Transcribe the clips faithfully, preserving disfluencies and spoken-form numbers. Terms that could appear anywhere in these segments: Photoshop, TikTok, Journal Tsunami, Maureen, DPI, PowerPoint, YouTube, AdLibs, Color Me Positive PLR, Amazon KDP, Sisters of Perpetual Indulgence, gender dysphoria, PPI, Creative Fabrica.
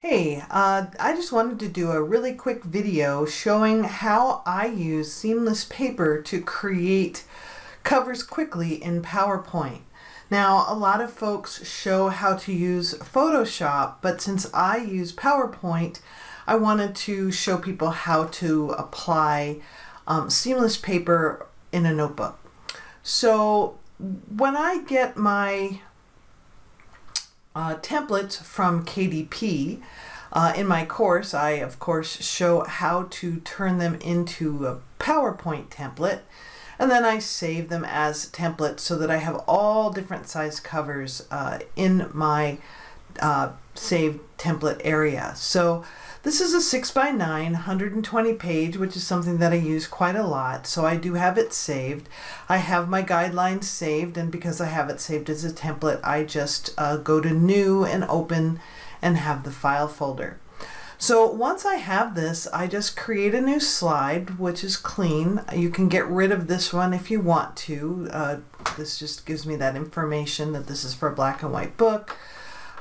Hey, uh, I just wanted to do a really quick video showing how I use seamless paper to create covers quickly in PowerPoint. Now, a lot of folks show how to use Photoshop, but since I use PowerPoint, I wanted to show people how to apply um, seamless paper in a notebook. So when I get my Uh, templates from K D P. Uh, in my course, I of course show how to turn them into a PowerPoint template, and then I save them as templates so that I have all different size covers uh, in my uh, saved template area. So this is a six by nine, one hundred twenty page, which is something that I use quite a lot, so I do have it saved. I have my guidelines saved, and because I have it saved as a template, I just uh, go to New and Open and have the file folder. So once I have this, I just create a new slide, which is clean. You can get rid of this one if you want to. Uh, this just gives me that information that this is for a black and white book.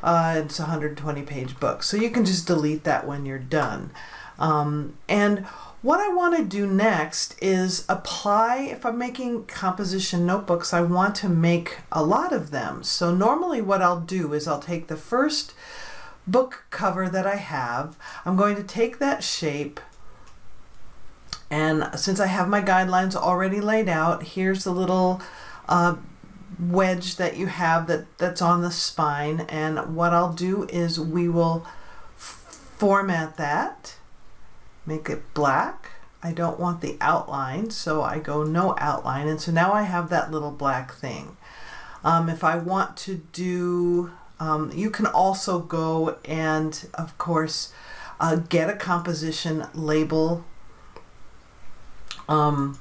Uh, it's a one hundred twenty page book, so you can just delete that when you're done. Um, and what I want to do next is apply, if I'm making composition notebooks, I want to make a lot of them. So normally what I'll do is I'll take the first book cover that I have, I'm going to take that shape, and since I have my guidelines already laid out, here's the little uh, wedge that you have that that's on the spine, and what I'll do is we will format that, make it black. I don't want the outline, so I go no outline, and so now I have that little black thing. Um, if I want to do, um, you can also go and of course uh, get a composition label um,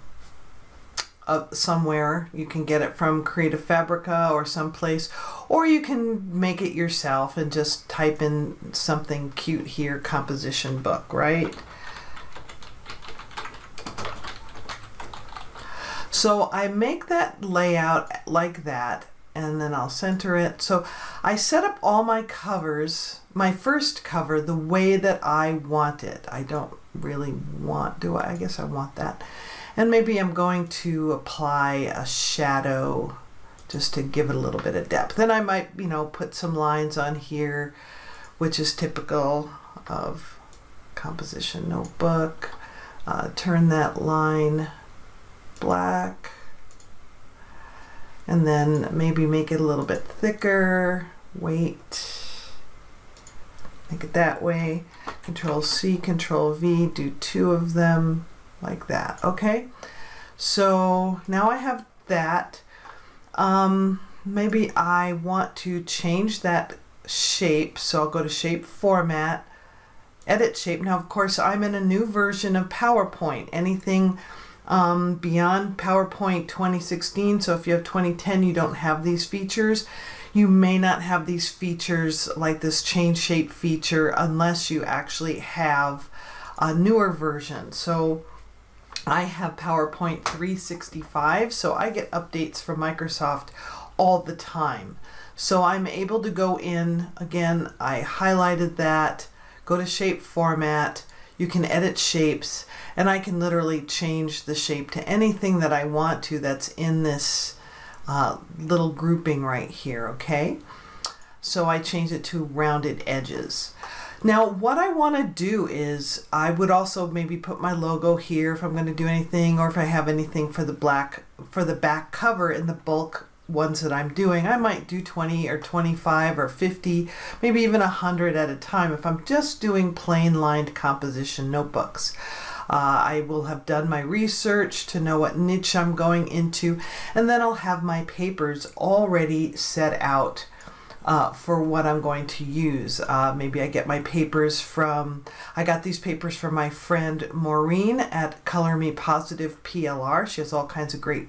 Uh, somewhere. You can get it from Creative Fabrica or someplace, or you can make it yourself and just type in something cute here, composition book, right? So I make that layout like that, and then I'll center it. So I set up all my covers, my first cover, the way that I want it. I don't really want, do I? I guess I want that. And maybe I'm going to apply a shadow just to give it a little bit of depth. Then I might, you know, put some lines on here, which is typical of composition notebook. Uh, turn that line black, and then maybe make it a little bit thicker. Wait, make it that way. Control C, Control V, do two of them. Like that. Okay, so now I have that. Um, maybe I want to change that shape, so I'll go to Shape, Format, Edit Shape. Now of course I'm in a new version of PowerPoint. Anything um, beyond PowerPoint twenty sixteen, so if you have twenty ten, you don't have these features. You may not have these features like this change shape feature unless you actually have a newer version. So I have PowerPoint three sixty-five, so I get updates from Microsoft all the time. So I'm able to go in, again, I highlighted that, go to Shape Format, you can edit shapes, and I can literally change the shape to anything that I want to that's in this uh, little grouping right here, okay? So I changed it to rounded edges. Now what I want to do is I would also maybe put my logo here if I'm going to do anything, or if I have anything for the black for the back cover in the bulk ones that I'm doing. I might do twenty or twenty-five or fifty, maybe even one hundred at a time if I'm just doing plain lined composition notebooks. Uh, I will have done my research to know what niche I'm going into, and then I'll have my papers already set out Uh, for what I'm going to use. Uh, maybe I get my papers from, I got these papers from my friend Maureen at Color Me Positive P L R. She has all kinds of great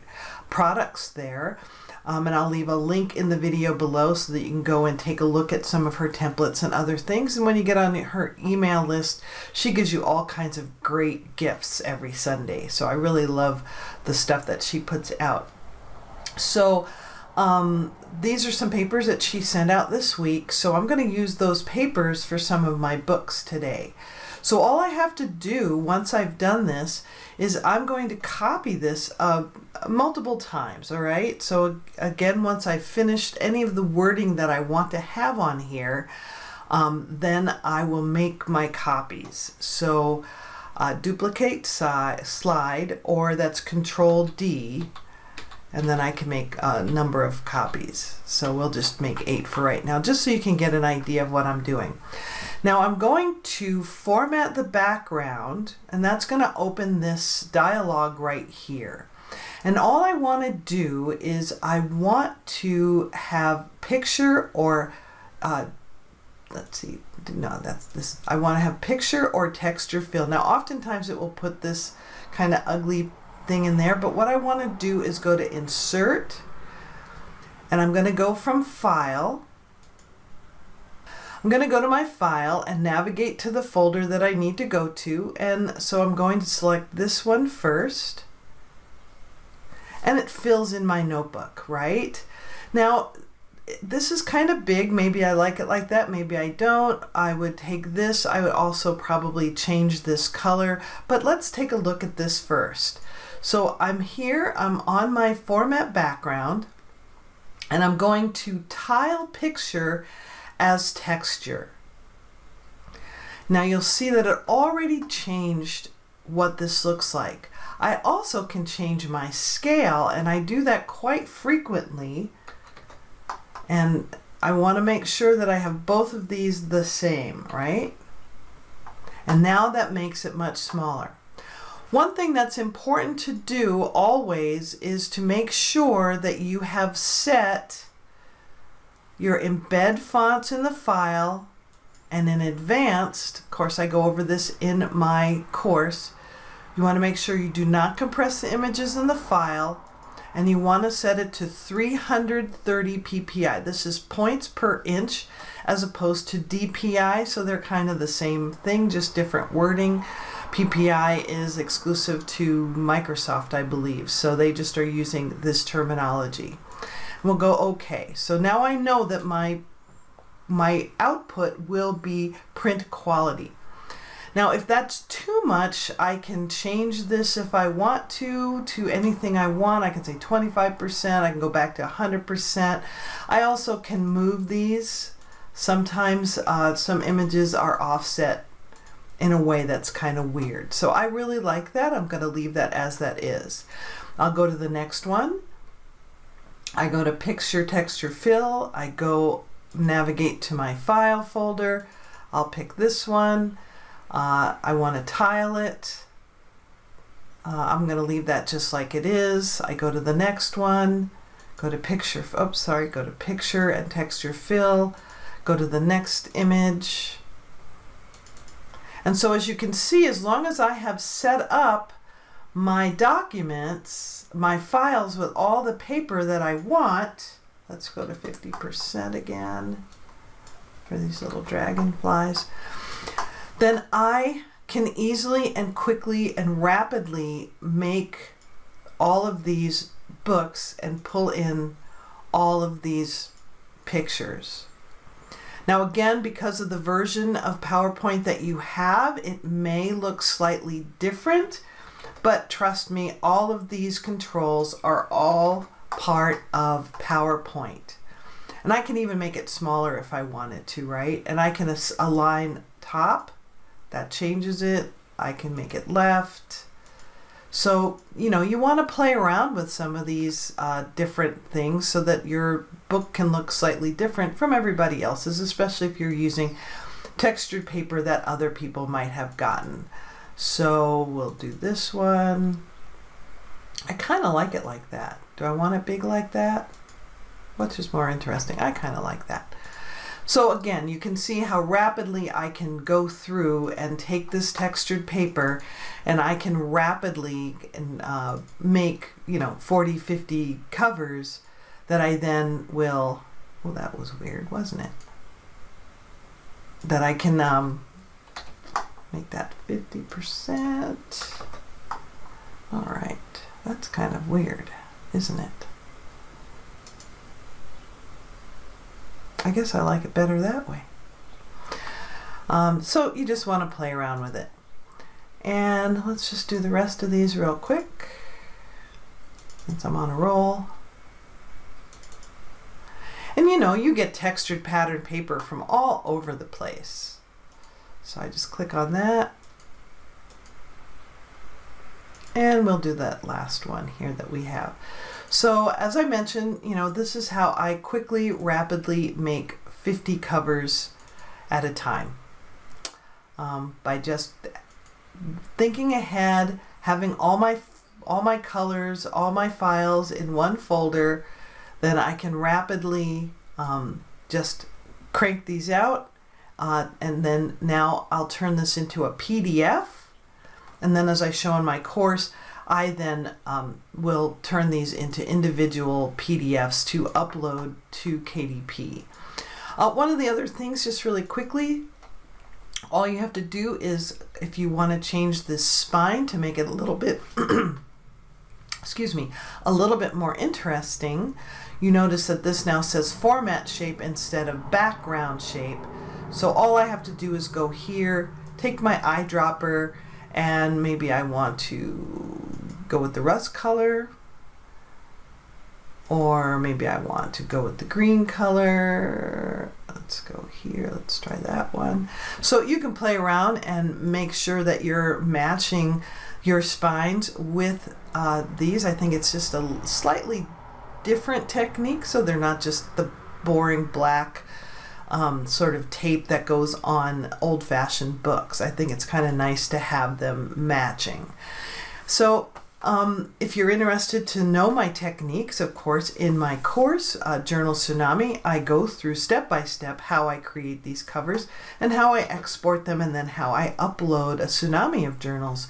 products there. Um, and I'll leave a link in the video below so that you can go and take a look at some of her templates and other things. And when you get on her email list, she gives you all kinds of great gifts every Sunday. So I really love the stuff that she puts out. So Um, these are some papers that she sent out this week, so I'm going to use those papers for some of my books today. So all I have to do once I've done this is I'm going to copy this uh, multiple times, all right? So again, once I've finished any of the wording that I want to have on here, um, then I will make my copies. So uh, duplicate si slide, or that's Control D, and then I can make a number of copies. So we'll just make eight for right now, just so you can get an idea of what I'm doing. Now I'm going to format the background, and that's going to open this dialog right here. And all I want to do is I want to have picture or, uh, let's see, no, that's this. I want to have picture or texture fill. Now oftentimes it will put this kind of ugly thing in there, but what I want to do is go to Insert, and I'm going to go from File. I'm going to go to my file and navigate to the folder that I need to go to, and so I'm going to select this one first, and it fills in my notebook, right? Now this is kind of big. Maybe I like it like that, maybe I don't. I would take this. I would also probably change this color, but let's take a look at this first. So I'm here, I'm on my format background, and I'm going to tile picture as texture. Now you'll see that it already changed what this looks like. I also can change my scale, and I do that quite frequently, and I want to make sure that I have both of these the same, right? And now that makes it much smaller. One thing that's important to do always is to make sure that you have set your embed fonts in the file, and in advanced, of course I go over this in my course, you want to make sure you do not compress the images in the file, and you want to set it to three hundred thirty P P I. This is points per inch as opposed to D P I, so they're kind of the same thing, just different wording. P P I is exclusive to Microsoft, I believe, so they just are using this terminology. We'll go OK. So now I know that my my output will be print quality. Now if that's too much, I can change this if I want to to anything I want. I can say twenty-five percent, I can go back to one hundred percent. I also can move these. Sometimes uh, some images are offset in a way that's kind of weird. So I really like that. I'm going to leave that as that is. I'll go to the next one. I go to Picture Texture Fill, I go navigate to my file folder, I'll pick this one, uh, I want to tile it, uh, I'm going to leave that just like it is. I go to the next one, go to Picture, oops, sorry, go to Picture and Texture Fill, go to the next image. And so as you can see, as long as I have set up my documents, my files with all the paper that I want, let's go to fifty percent again for these little dragonflies, then I can easily and quickly and rapidly make all of these books and pull in all of these pictures. Now again, because of the version of PowerPoint that you have, it may look slightly different. But trust me, all of these controls are all part of PowerPoint. And I can even make it smaller if I wanted to, right? And I can align top, that changes it. I can make it left. So, you know, you want to play around with some of these uh, different things so that your book can look slightly different from everybody else's, especially if you're using textured paper that other people might have gotten. So we'll do this one. I kind of like it like that. Do I want it big like that? Which is more interesting? I kind of like that. So again, you can see how rapidly I can go through and take this textured paper, and I can rapidly uh, make, you know, forty, fifty covers that I then will, well, that was weird, wasn't it? That I can, um, make that fifty percent. All right, that's kind of weird, isn't it? I guess I like it better that way. Um, so you just want to play around with it. And let's just do the rest of these real quick, since I'm on a roll. And you know, you get textured patterned paper from all over the place. So I just click on that. And we'll do that last one here that we have. So as I mentioned, you know, this is how I quickly, rapidly make fifty covers at a time. Um, by just thinking ahead, having all my, all my colors, all my files in one folder, then I can rapidly um, just crank these out. Uh, and then now I'll turn this into a P D F. And then as I show in my course, I then um, will turn these into individual P D Fs to upload to K D P. Uh, one of the other things, just really quickly, all you have to do is, if you want to change this spine to make it a little bit, excuse me, a little bit more interesting, you notice that this now says format shape instead of background shape. So all I have to do is go here, take my eyedropper, and maybe I want to go with the rust color, or maybe I want to go with the green color. Let's go here, let's try that one. So you can play around and make sure that you're matching your spines with uh, these. I think it's just a slightly different technique, so they're not just the boring black Um, sort of tape that goes on old-fashioned books. I think it's kind of nice to have them matching. So um, if you're interested to know my techniques, of course, in my course, uh, Journal Tsunami, I go through step-by-step how I create these covers and how I export them, and then how I upload a tsunami of journals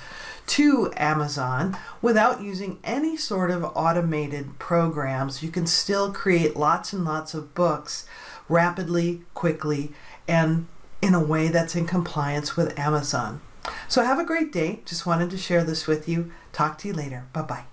to Amazon without using any sort of automated programs. You can still create lots and lots of books rapidly, quickly, and in a way that's in compliance with Amazon. So have a great day. Just wanted to share this with you. Talk to you later. Bye-bye.